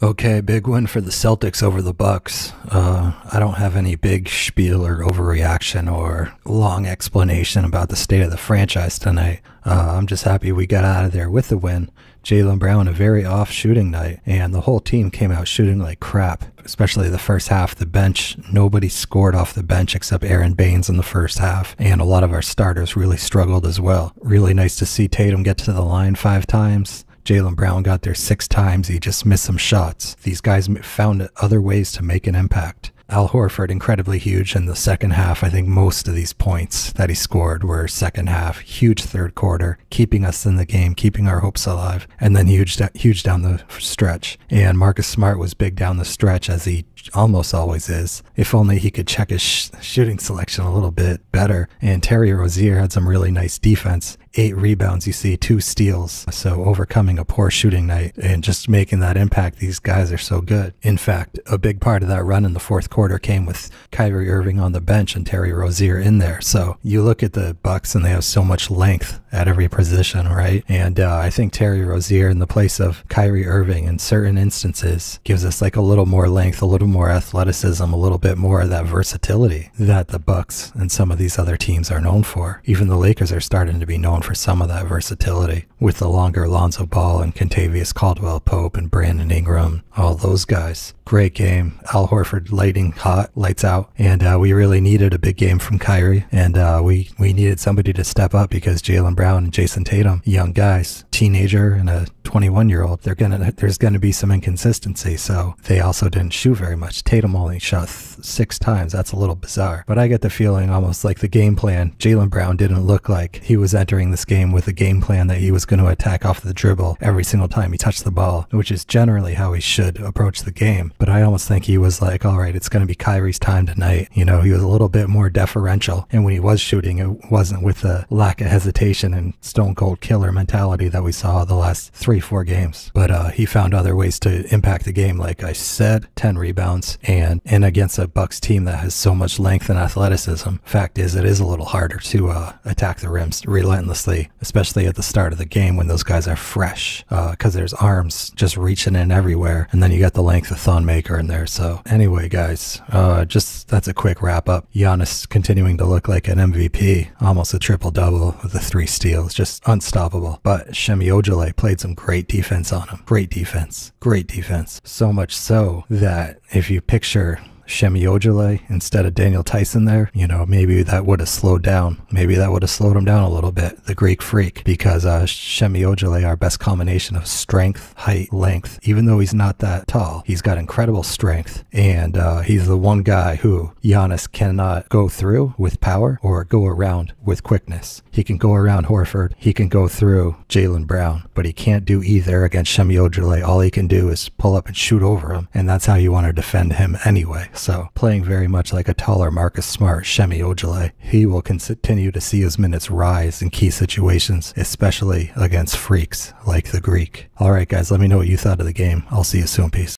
Okay, big win for the Celtics over the Bucks. I don't have any big spiel or overreaction or long explanation about the state of the franchise tonight. I'm just happy we got out of there with the win. Jaylen Brown, a very off shooting night, and the whole team came out shooting like crap, especially the first half. The bench, nobody scored off the bench except Aaron Baines in the first half, and a lot of our starters really struggled as well. Really nice to see Tatum get to the line 5 times. Jaylen Brown got there 6 times. He just missed some shots. These guys found other ways to make an impact. Al Horford, incredibly huge in the second half. I think most of these points that he scored were second half. Huge third quarter, keeping us in the game, keeping our hopes alive, and then huge down the stretch. And Marcus Smart was big down the stretch, as he almost always is. If only he could check his shooting selection a little bit better. And Terry Rozier had some really nice defense. 8 rebounds, you see, 2 steals. So overcoming a poor shooting night and just making that impact. These guys are so good. In fact, a big part of that run in the fourth quarter came with Kyrie Irving on the bench and Terry Rozier in there. So you look at the Bucks and they have so much length at every position, right? And I think Terry Rozier in the place of Kyrie Irving in certain instances gives us like a little more length, a little more athleticism, a little bit more of that versatility that the Bucks and some of these other teams are known for. Even the Lakers are starting to be known for some of that versatility with the longer Lonzo Ball and Kentavious Caldwell Pope and Brandon Ingram, all those guys. Great game. Al Horford lighting hot, lights out, and we really needed a big game from Kyrie, and we needed somebody to step up because Jaylen Brown and Jason Tatum, young guys, teenager and a 21-year-old, there's gonna be some inconsistency. So they also didn't shoot very much. Tatum only shot 6 times. That's a little bizarre, but I get the feeling almost like the game plan. Jaylen Brown didn't look like he was entering this game with a game plan that he was going to attack off the dribble every single time he touched the ball, which is generally how he should approach the game. But I almost think he was like, all right, it's going to be Kyrie's time tonight. You know, he was a little bit more deferential, and when he was shooting, it wasn't with the lack of hesitation and stone cold killer mentality that we saw the last 3-4 games. But he found other ways to impact the game. Like I said, 10 rebounds and against a Bucks team that has so much length and athleticism. Fact is, it is a little harder to attack the rims relentlessly, especially at the start of the game when those guys are fresh, because there's arms just reaching in everywhere, and then you got the length of Thon Maker in there. So anyway, guys, just that's a quick wrap up. Giannis continuing to look like an MVP, almost a triple-double with the 3 steals, just unstoppable. But Semi Ojeleye played some great defense on him. Great defense. So much so that if you picture Semi Ojeleye instead of Daniel Tyson there, you know, maybe that would have slowed down. Maybe that would have slowed him down a little bit, the Greek freak, because Semi Ojeleye, our best combination of strength, height, length, even though he's not that tall, he's got incredible strength, and he's the one guy who Giannis cannot go through with power or go around with quickness. He can go around Horford, he can go through Jaylen Brown, but he can't do either against Semi Ojeleye. All he can do is pull up and shoot over him, and that's how you want to defend him anyway. So playing very much like a taller Marcus Smart, Semi Ojeleye, he will continue to see his minutes rise in key situations, especially against freaks like the Greek. All right, guys, let me know what you thought of the game. I'll see you soon. Peace.